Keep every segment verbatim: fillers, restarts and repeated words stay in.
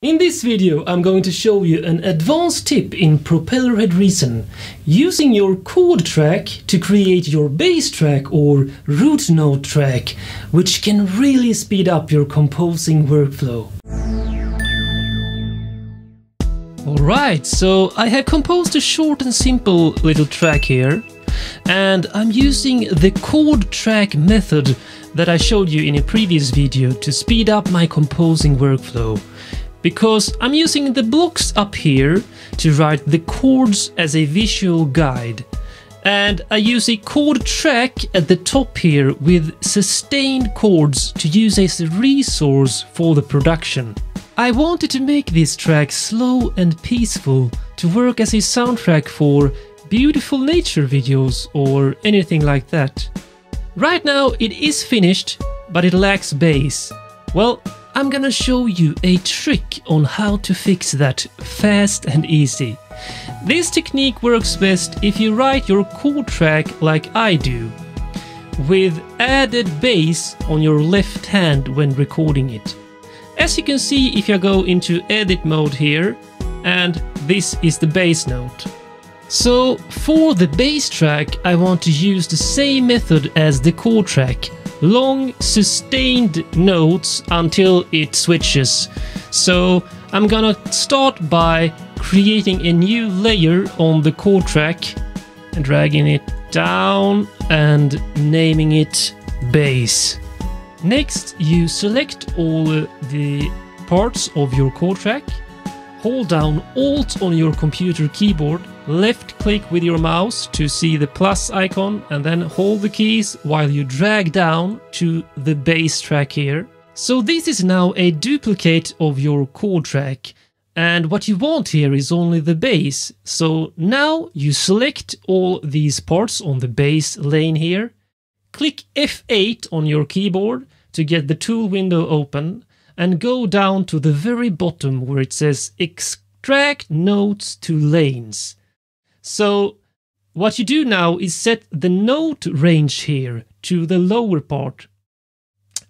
In this video I'm going to show you an advanced tip in Propellerhead Reason, using your chord track to create your bass track or root note track, which can really speed up your composing workflow. Alright, so I have composed a short and simple little track here, and I'm using the chord track method that I showed you in a previous video to speed up my composing workflow. Because I'm using the blocks up here to write the chords as a visual guide. And I use a chord track at the top here with sustained chords to use as a resource for the production. I wanted to make this track slow and peaceful to work as a soundtrack for beautiful nature videos or anything like that. Right now it is finished, but it lacks bass. Well, I'm gonna show you a trick on how to fix that fast and easy. This technique works best if you write your chord track like I do, with added bass on your left hand when recording it. As you can see, if you go into edit mode here, and this is the bass note. So for the bass track, I want to use the same method as the chord track. Long sustained notes until it switches. So I'm gonna start by creating a new layer on the chord track and dragging it down and naming it bass. Next, you select all the parts of your chord track, hold down Alt on your computer keyboard, left click with your mouse to see the plus icon, and then hold the keys while you drag down to the bass track here. So this is now a duplicate of your chord track, and what you want here is only the bass. So now you select all these parts on the bass lane here, click F eight on your keyboard to get the tool window open, and go down to the very bottom where it says extract notes to lanes. So what you do now is set the note range here to the lower part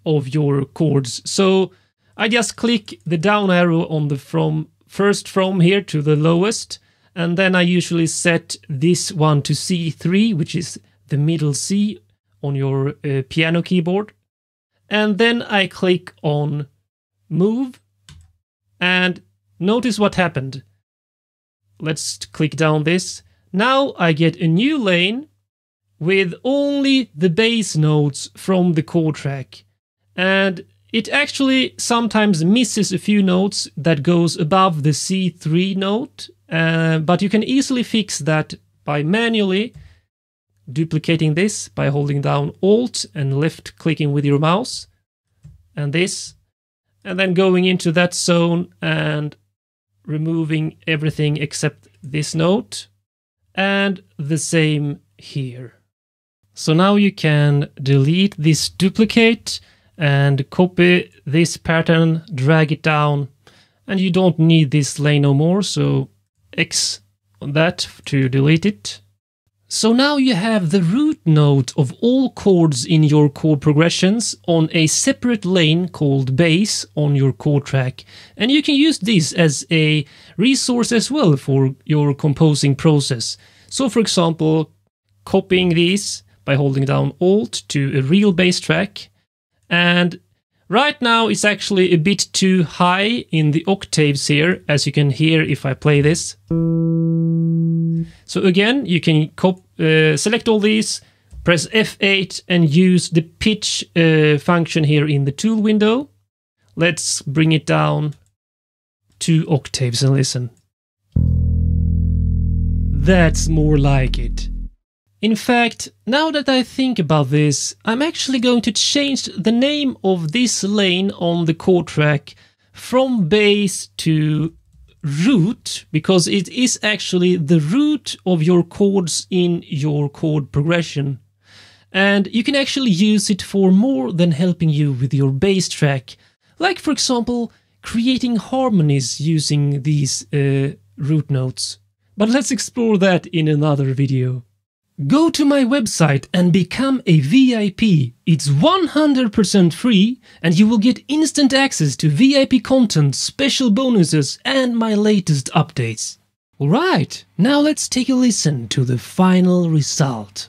of your chords. So I just click the down arrow on the from first from here to the lowest, and then I usually set this one to C three, which is the middle C on your uh, piano keyboard. And then I click on move, and notice what happened. Let's click down this. Now I get a new lane with only the bass notes from the chord track. And it actually sometimes misses a few notes that goes above the C three note, uh, but you can easily fix that by manually duplicating this by holding down Alt and left clicking with your mouse, and this, and then going into that zone and removing everything except this note, and the same here. So now you can delete this duplicate and copy this pattern, drag it down, and you don't need this lane no more, so X on that to delete it. So now you have the root note of all chords in your chord progressions on a separate lane called bass on your chord track. And you can use this as a resource as well for your composing process. So for example, copying these by holding down Alt to a real bass track. And right now it's actually a bit too high in the octaves here, as you can hear if I play this. So again, you can uh, select all these, press F eight and use the pitch uh, function here in the tool window. Let's bring it down two octaves and listen. That's more like it. In fact, now that I think about this, I'm actually going to change the name of this lane on the chord track from bass to root, because it is actually the root of your chords in your chord progression. And you can actually use it for more than helping you with your bass track, like for example creating harmonies using these uh, root notes. But let's explore that in another video. Go to my website and become a V I P. It's one hundred percent free and you will get instant access to V I P content, special bonuses and my latest updates. Alright, now let's take a listen to the final result.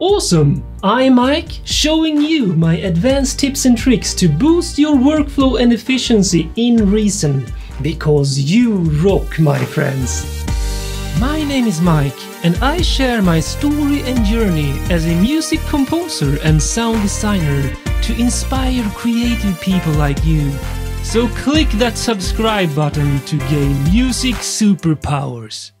Awesome! I'm Mike, showing you my advanced tips and tricks to boost your workflow and efficiency in Reason, because you rock, my friends! My name is Mike, and I share my story and journey as a music composer and sound designer to inspire creative people like you. So click that subscribe button to gain music superpowers!